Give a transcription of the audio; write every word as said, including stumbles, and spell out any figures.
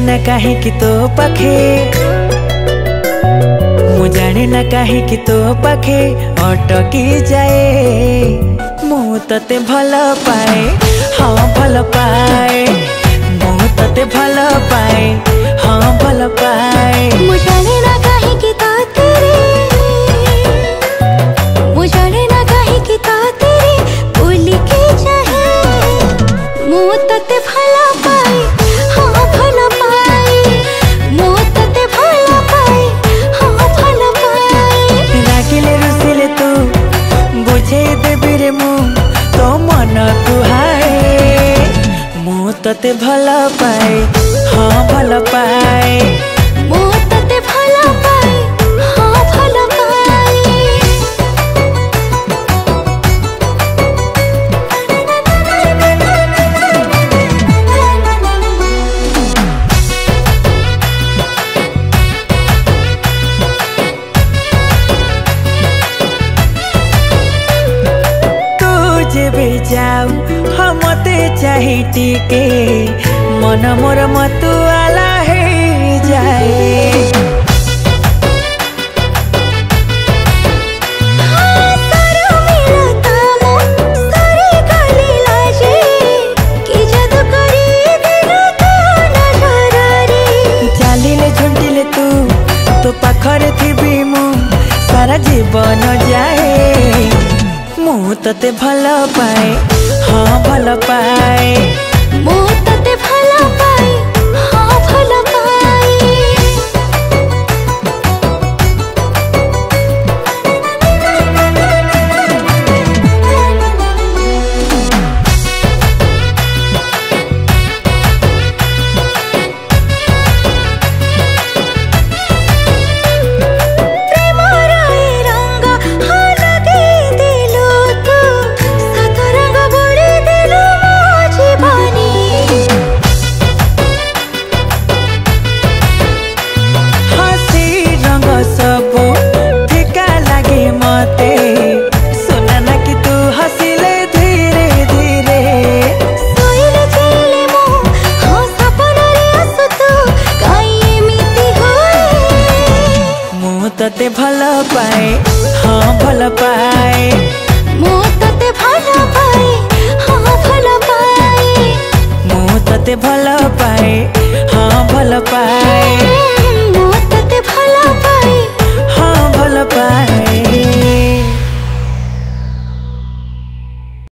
जाने न कहीं कि तो पखे मु जाने न कहीं कि तो पखे अटकी जाए मु तते भल पाए हाँ भल पाए मु तते भल पाए हाँ भल पाए मु जाने न कहीं कि तो तेरे मु जाने न कहीं कि तो तेरे बोली के चाहे मु तते भल पाए तते भल पाए हाँ भल पाए मु तते भल पाए हाँ भल पाए तू जेबे जाऊ मते चाहे टीके मन मोर मतुआला है जाए हाँ तारो मेरा तामो सारे गले लाजे कि जादू करी देना तो नजारा रे चालीले झुमटीले तू तो पाखरे थीबी मु सारा जीवन जाए मु तते भल पाए हाँ भल पाए मु तते भल पाए हाँ भल पाए प्रेम रंग हाल दे दिलु तू सात रंग बोले दिलु जीवानी हसी रंग सब ठेका लगे मते सुना ना कि तू हसीले धीरे धीरे सोइले चले मो हो सपना रे आसु तू काई एमिति होए मु तते भल पाए हाँ भल पाए मु तते भल पाए हाँ भल पाए मु तते भल पाए हाँ भल पाए।